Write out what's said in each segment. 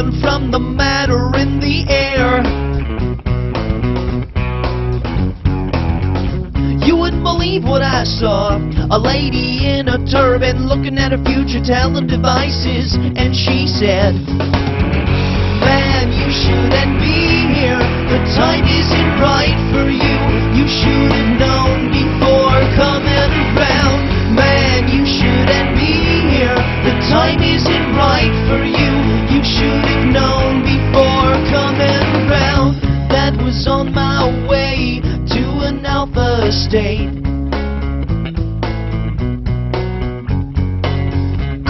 even from the matter in the air. You wouldn't believe what I saw. A lady in a turban looking at her future, telling devices, and she said, "Man, you shouldn't be here. The time isn't right for you. You should have known before coming around. Man, you shouldn't be here. The time isn't right for you. You should have known before coming around." That was on my way to an alpha state.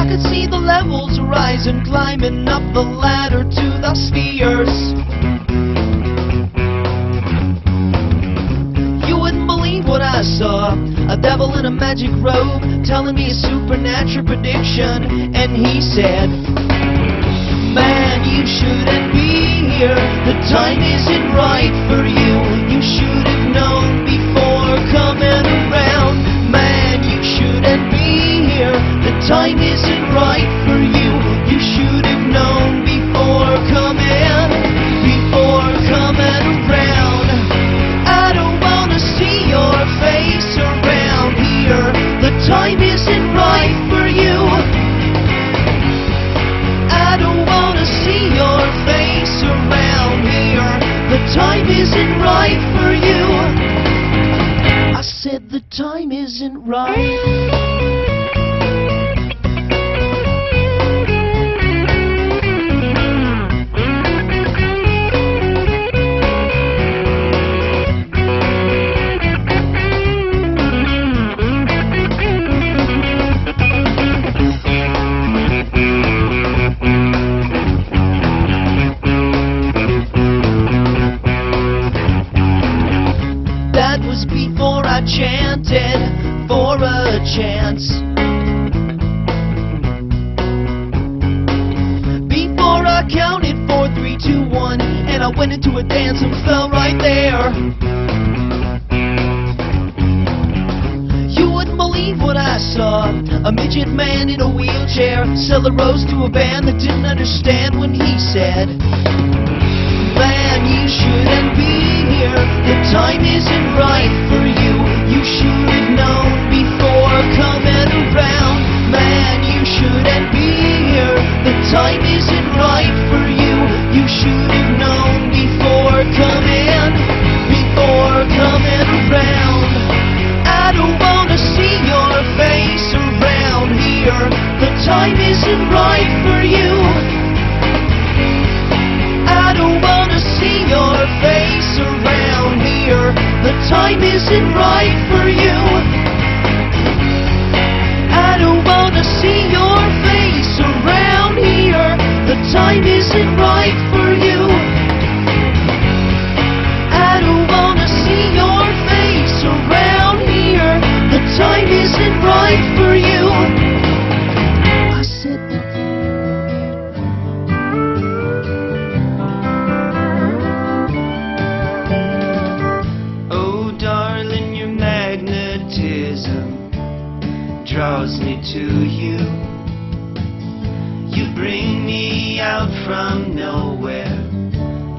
I could see the levels rising, climbing up the ladder to the spheres. You wouldn't believe what I saw. A devil in a magic robe telling me a supernatural prediction, and he said, "Man, you shouldn't be here. The time isn't right for you. You should have known before coming around. Man, you shouldn't be here. The time isn't right for you. You should have known before coming, around. I don't wanna see your face around here. The time isn't right for you. I don't wanna see your face around here. The time isn't right for you." I said the time isn't right. Before I chanted for a chance, before I counted 4, 3, 2, 1, and I went into a dance and fell right there. You wouldn't believe what I saw. A midget man in a wheelchair selling rose to a band that didn't understand when he said, "Man, you shouldn't be here. The time isn't right for you. You should have known before coming around. Man, you shouldn't be here. The time isn't right for you. You should have known before coming, around. I don't wanna see your face around here. The time isn't right for you. I don't wanna see your face around here. The time isn't right for you. I don't wanna see your face around here. The time isn't right for you. I don't wanna see your face around here. The time isn't right for you." I said draws me to you. You bring me out from nowhere.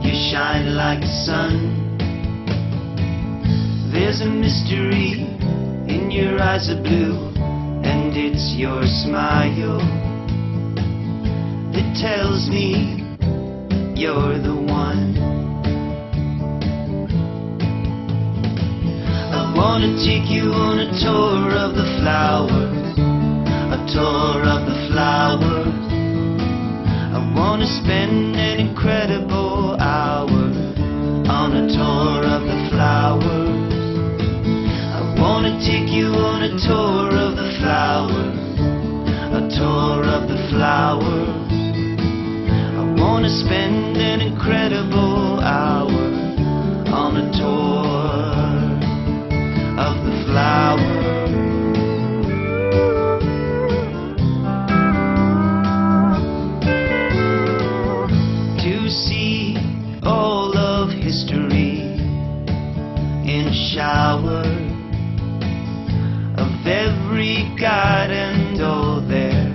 You shine like the sun. There's a mystery in your eyes of blue, and it's your smile that tells me you're the one. I wanna take you on a tour of the flowers, a tour of the flowers. I wanna spend an incredible hour on a tour of the flowers. I wanna take you on a tour of the flowers, a tour of the flowers. I wanna spend an incredible hour on a tour of the flowers. To see all of history in a shower of every god and all their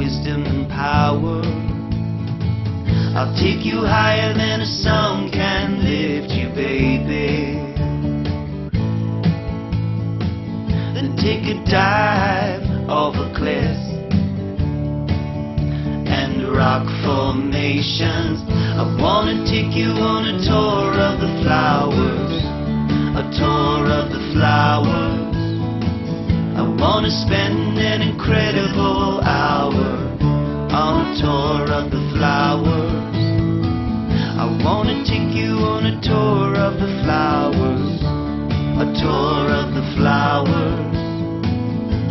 wisdom and power. I'll take you higher than a song can lift you, baby. Then take a dive off a cliff and rock formations. I wanna take you on a tour of the flowers, a tour of the flowers. I wanna spend an incredible hour on a tour of the flowers. I wanna take you on a tour of the flowers, a tour of the flowers.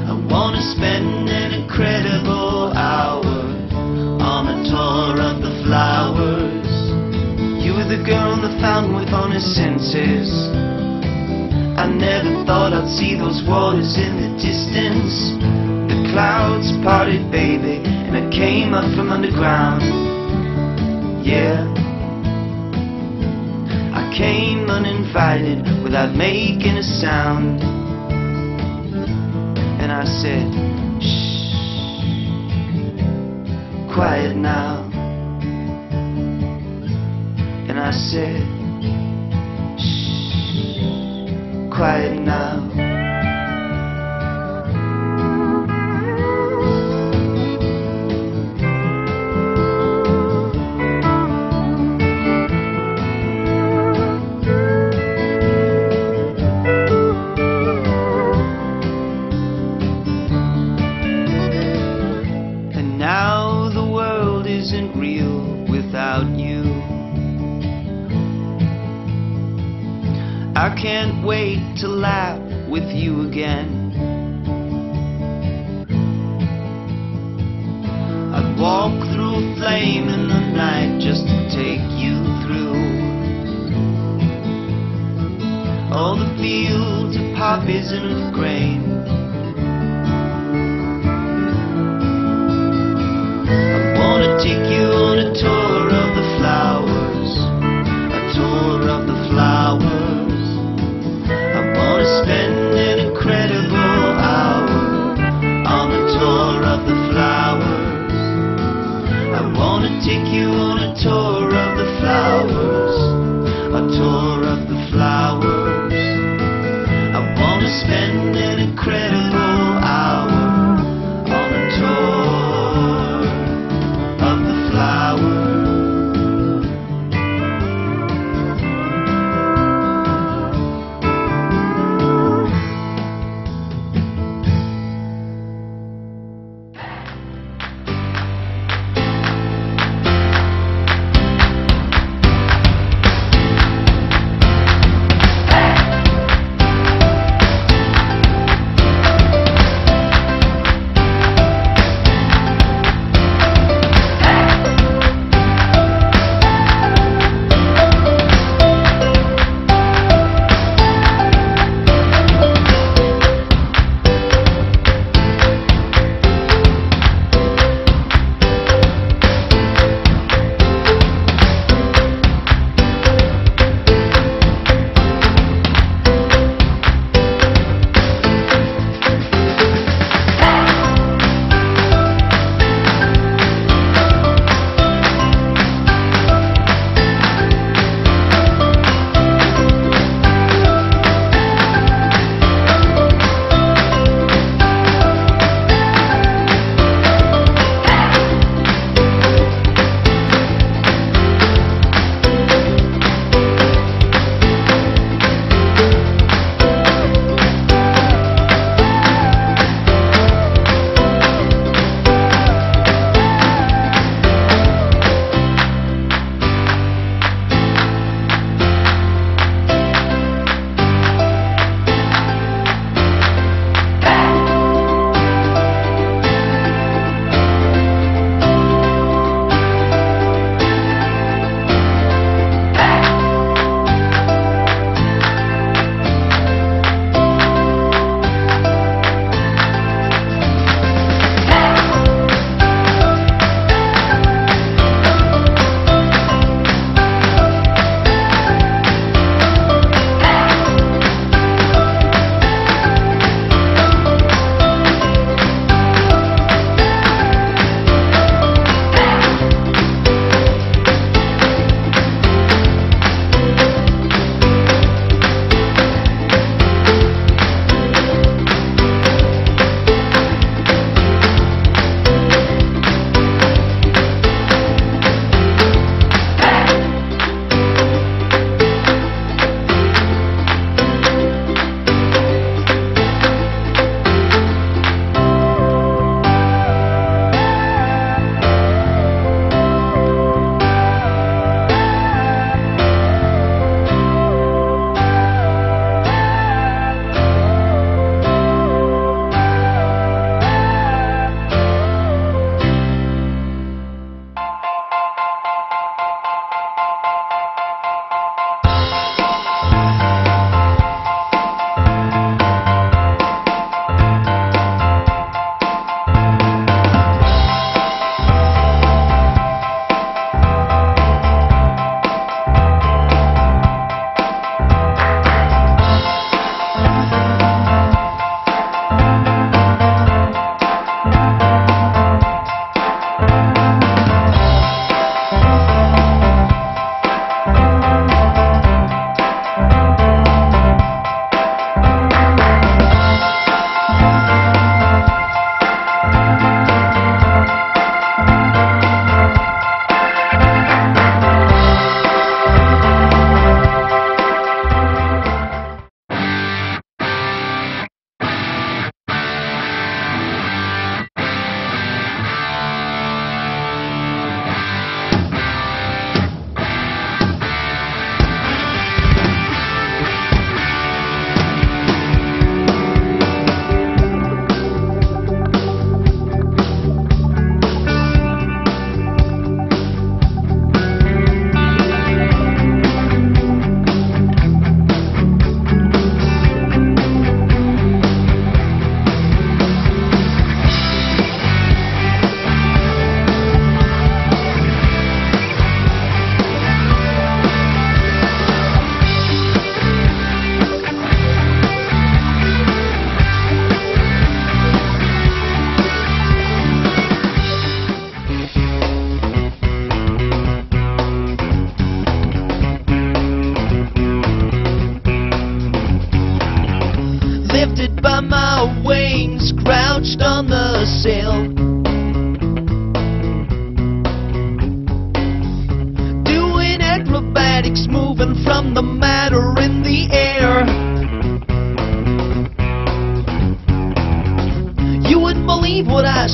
I wanna spend an incredible hour on a tour of the flowers. You were the girl in the fountain with honest senses. I never thought I'd see those waters in the distance. The clouds parted, baby, and I came up from underground. Yeah, I came uninvited without making a sound. And I said, shh, quiet now. And I said, shh, quiet now. Isn't real without you. I can't wait to laugh with you again. I'd walk through a flame in the night just to take you through all the fields of poppies and of grain. Take you on a tour of the flowers, a tour of the flowers. I wanna spend an incredible hour on a tour of the flowers. I wanna take you on a tour of the flowers, a tour of the flowers. I wanna spend an incredible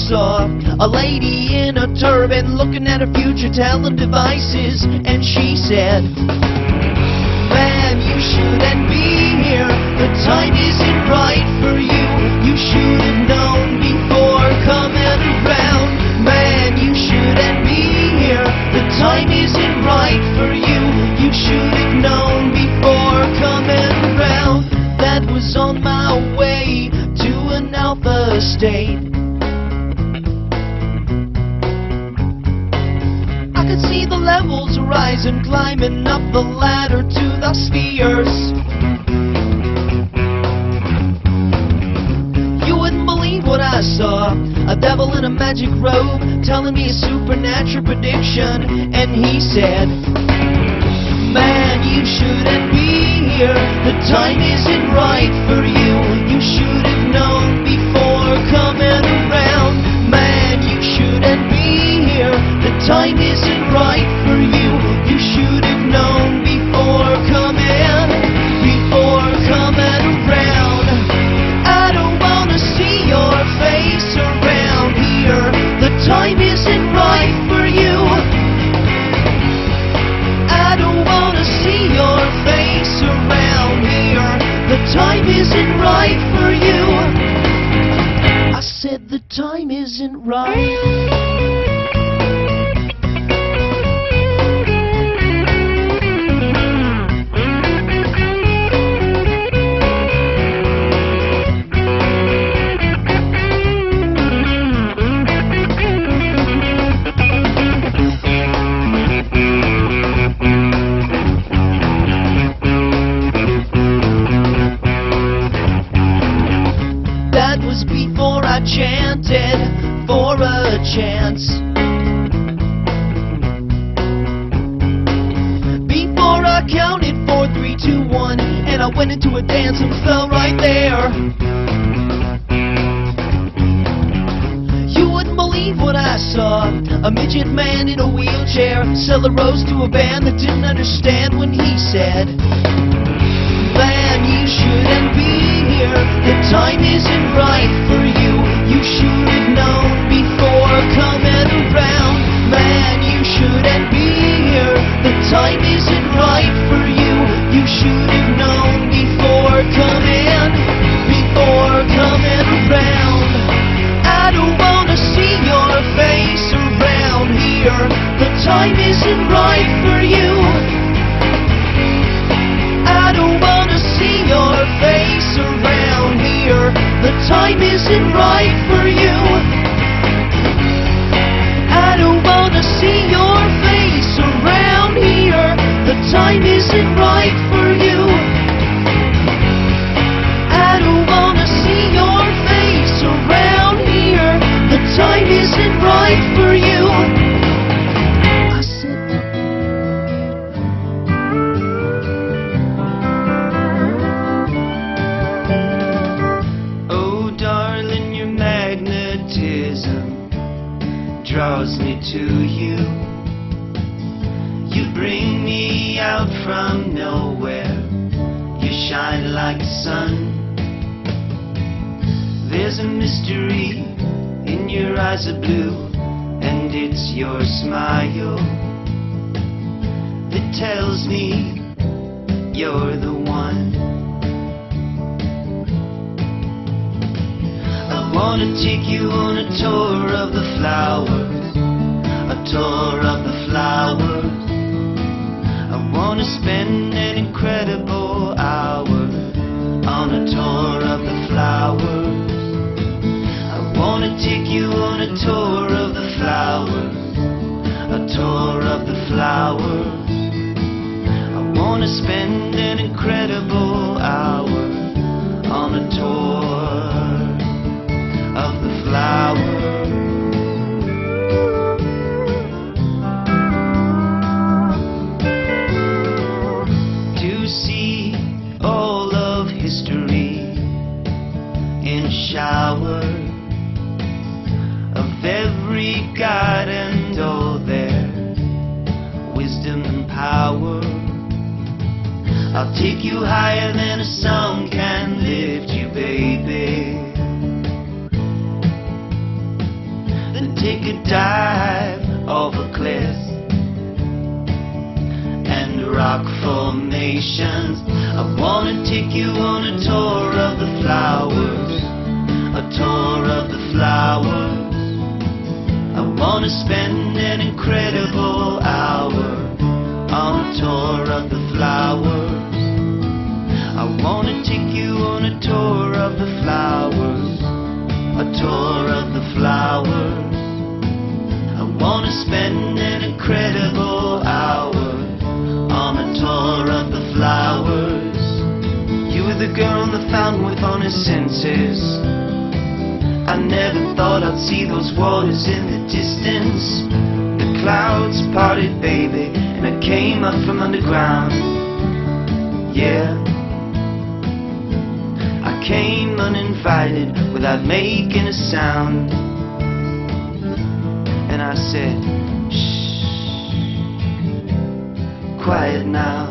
saw a lady in a turban looking at her future teledevices, and she said, "Ma'am, you shouldn't be here. The time isn't right for you. You should have known before coming around. Ma'am, you shouldn't be here. The time isn't right for you. You should have known before coming around." That was on my way to an alpha state. I could see the levels rising, climbing up the ladder to the spheres. You wouldn't believe what I saw. A devil in a magic robe telling me a supernatural prediction, and he said, "Man, you shouldn't be here. The time isn't right for you. You should have known before coming around. Man, you shouldn't be here. The time isn't right for you. You should have known before coming, around. I don't wanna see your face around here. The time isn't right for you. I don't wanna see your face around here. The time isn't right for you." I said the time isn't right. Chanted for a chance, before I counted 4, 3, 2, 1, and I went into a dance and fell right there. You wouldn't believe what I saw. A midget man in a wheelchair selling rose to a band that didn't understand when he said, "Man, you shouldn't be here. The time isn't right for you. You should have known before coming around. Man, you shouldn't be here. The time isn't right for you. You should have known before coming, around. I don't wanna see your face around here. The time isn't right for you. I don't wanna see your face around here. The time isn't right for you. I don't wanna see your face around here. The time isn't right for you. I don't wanna see your face around here. The time isn't right for you." Draws me to you. You bring me out from nowhere. You shine like the sun. There's a mystery in your eyes of blue, and it's your smile that tells me you're the one. I wanna take you on a tour of the flowers, a tour of the flowers. I wanna spend an incredible hour on a tour of the flowers. I wanna take you on a tour of the flowers, a tour of the flowers. I wanna spend an incredible hour on a tour of the flowers. To see all of history in showers of every god and all their wisdom and power. I'll take you higher than a song can lift you, baby. to take a dive off a cliff, and rock formations. I wanna take you on a tour of the flowers, a tour of the flowers. I wanna spend an incredible hour on a tour of the flowers. I wanna take you on a tour of the flowers, a tour of the flowers. I wanna spend an incredible hour on a tour of the flowers. You were the girl on the fountain with honest senses. I never thought I'd see those waters in the distance. The clouds parted, baby, and I came up from underground. Yeah, I came uninvited without making a sound. And I said, shh, quiet now.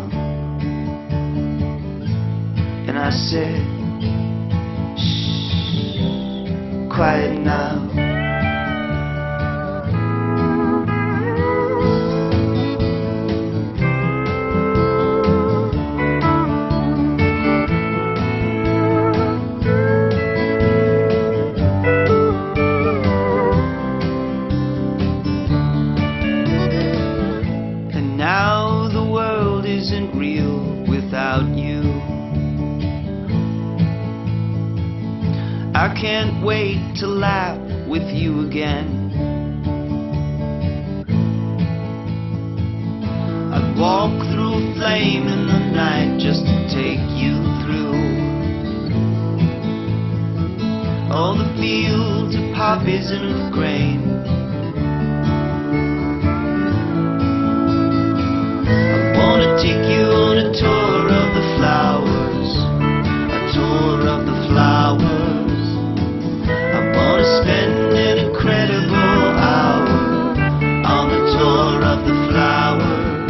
And I said, shh, quiet now. Isn't real without you. I can't wait to laugh with you again. I'd walk through a flame in the night just to take you through all the fields of poppies and of grain. Take you on a tour of the flowers, a tour of the flowers. I wanna spend an incredible hour on a tour of the flowers.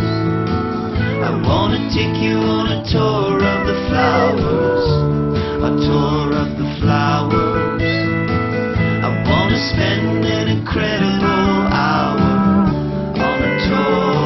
I wanna take you on a tour of the flowers, a tour of the flowers. I wanna spend an incredible hour on a tour.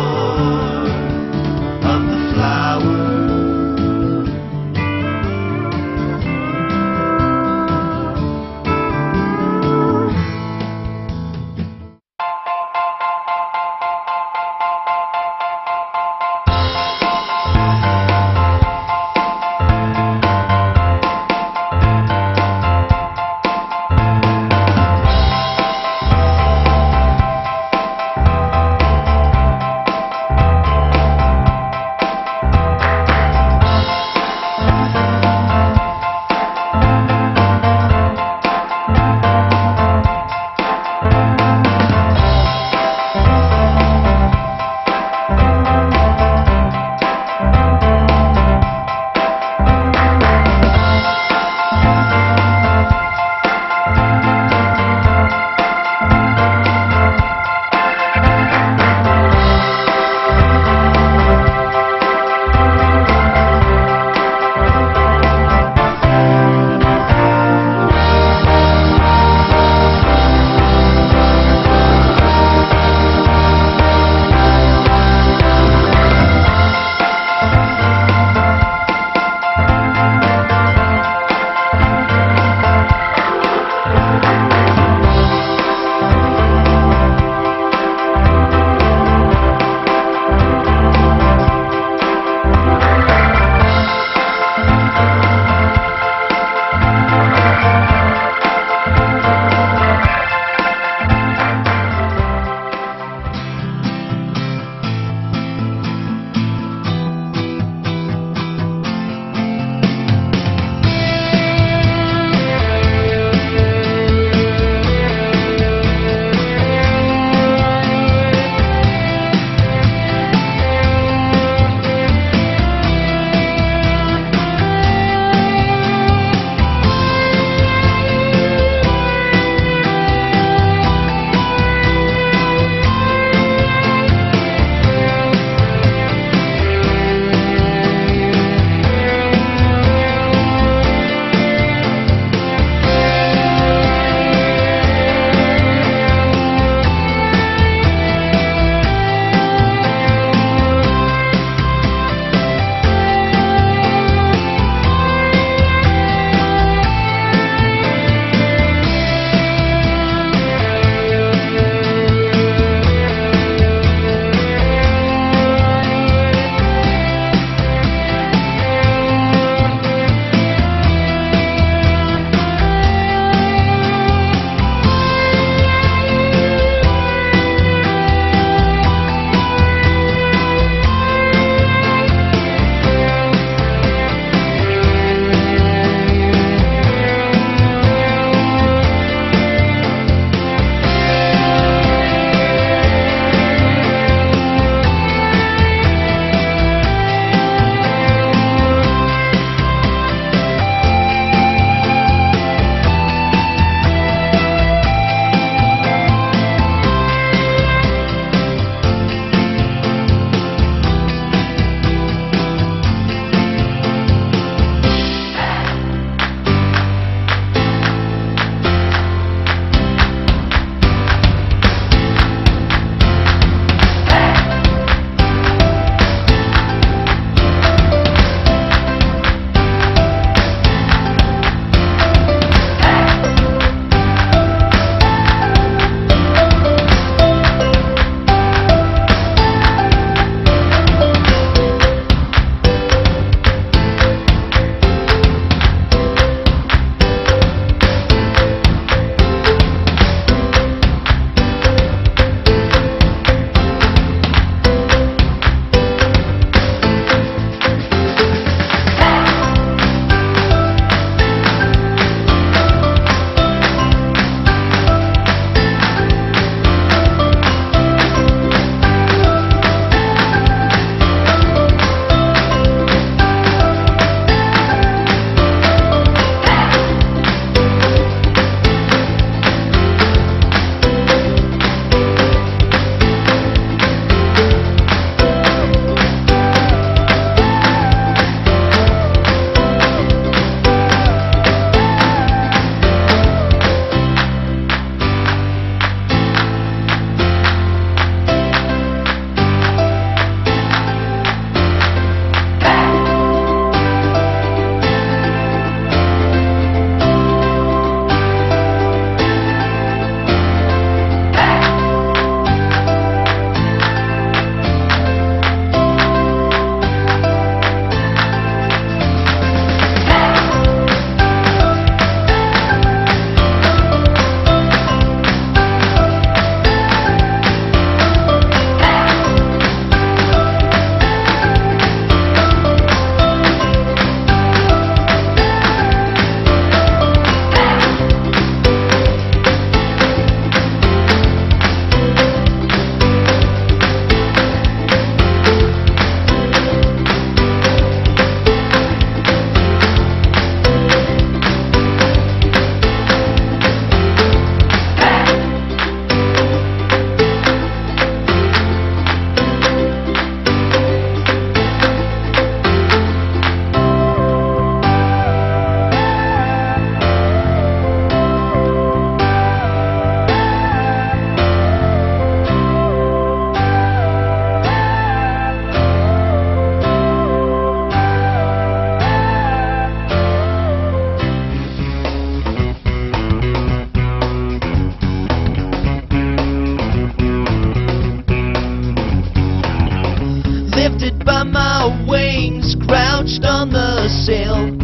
surrounded by my wings, crouched on the sill.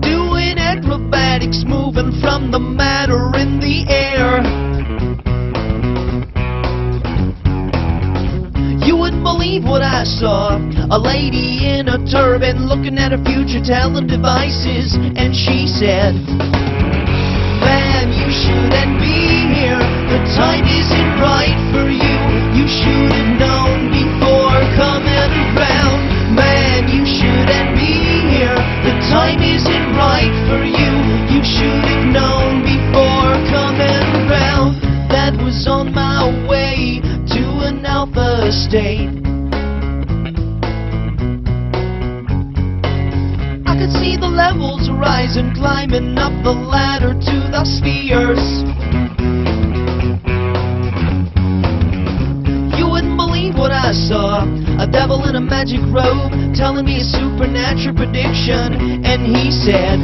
Doing acrobatics, moving from the matter in the air. You wouldn't believe what I saw. A lady in a turban looking at her future talent devices, and she said, "Man, you shouldn't be here. The time isn't right for you. You should have known before coming around. Man, you shouldn't be here. The time isn't right for you. You should have known before coming around." That was on my way to an alpha state. I could see the levels rising, climbing up the ladder to the spheres. You wouldn't believe what I saw. A devil in a magic robe telling me a supernatural prediction, and he said,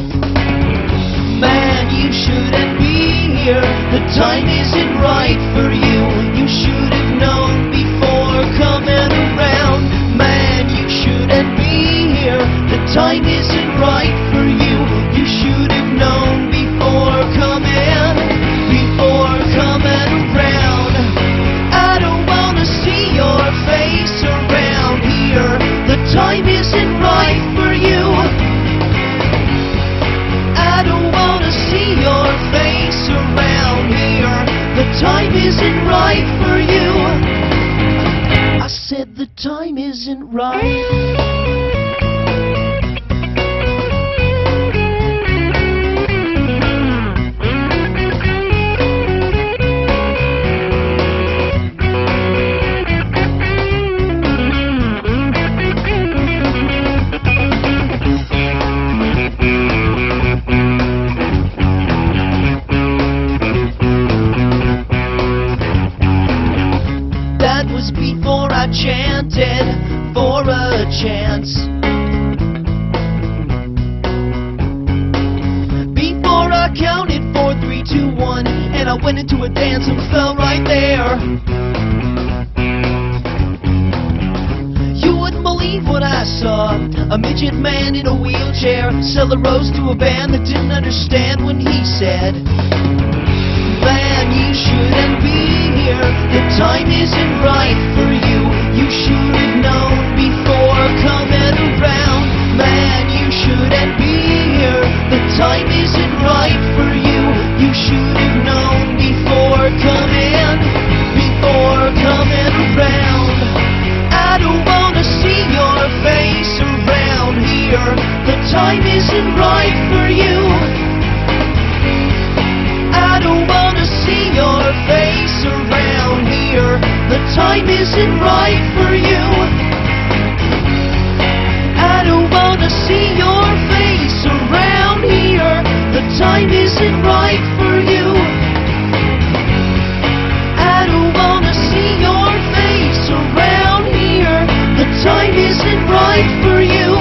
"Man, you shouldn't be here. The time isn't right for you. You should have known before coming around. Man, you shouldn't be here. The time isn't right for you. You should have known before coming around. I don't wanna see your face around here. The time isn't right for you. I don't wanna see your face around here. The time isn't right for you." I said, "The time isn't right." Before I chanted for a chance, before I counted 4, 3, 2, 1, and I went into a dance and fell right there. You wouldn't believe what I saw. A midget man in a wheelchair selling rose to a band that didn't understand when he said, "Man, you shouldn't be here. The time isn't right for you. You should have known before coming around. Man, you shouldn't be here. The time isn't right for you. You should have known before coming around. I don't wanna see your face around here. The time isn't right for you. I don't wanna see your face around here. The time isn't right for you. I don't wanna see your face around here. The time isn't right for you. I don't wanna see your face around here. The time isn't right for you."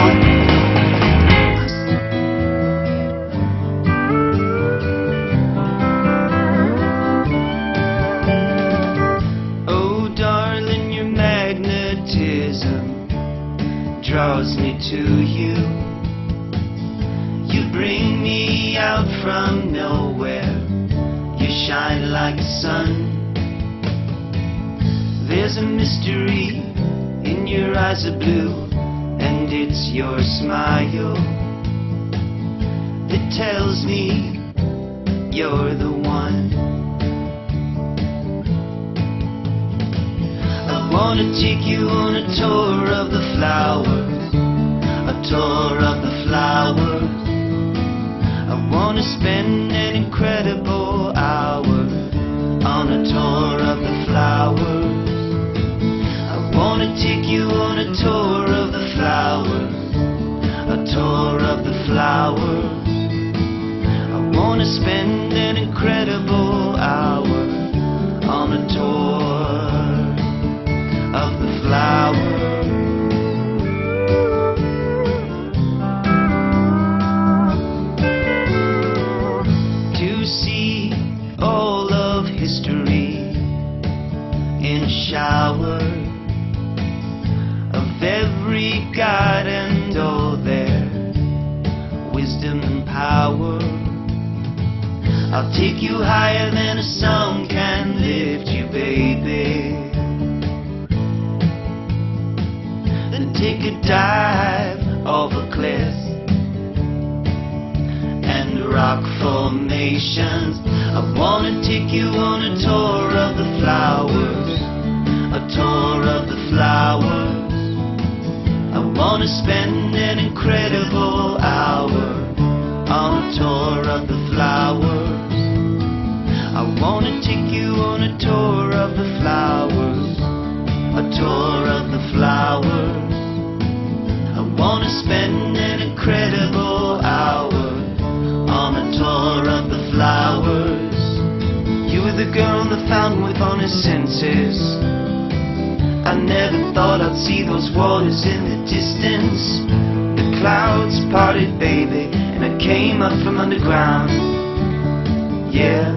Draws me to you. You bring me out from nowhere. You shine like a sun. There's a mystery in your eyes of blue, and it's your smile that tells me you're the one. I wanna take you on a tour of the flowers, a tour of the flowers. I wanna spend an incredible hour on a tour of the flowers. I wanna take you on a tour of the flowers, a tour of the flowers. I wanna spend an incredible hour on a tour of the flowers. shower of every god and all their wisdom and power. I'll take you higher than a song can lift you, baby. Then take a dive off a cliff and rock formations. I wanna take you on a tour of the flowers, a tour of the flowers. I wanna spend an incredible hour on a tour of the flowers. I wanna take you on a tour of the flowers, a tour of the flowers. I wanna spend an incredible hour on a tour of the flowers. You were the girl on the fountain with honest senses. I never thought I'd see those waters in the distance. The clouds parted, baby, and I came up from underground. Yeah,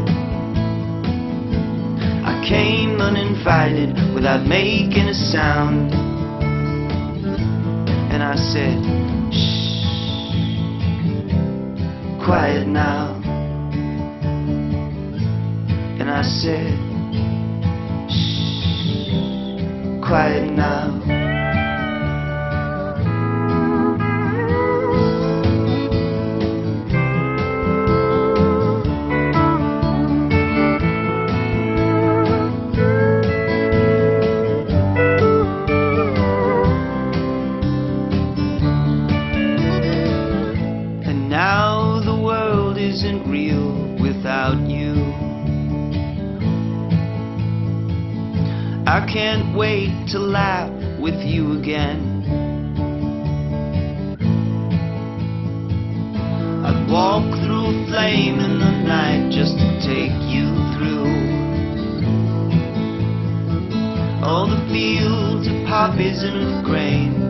I came uninvited without making a sound. And I said, shh, quiet now. And I said, shh, quiet now. Isn't real without you. I can't wait to laugh with you again. I'd walk through flame in the night just to take you through all the fields of poppies and of grain.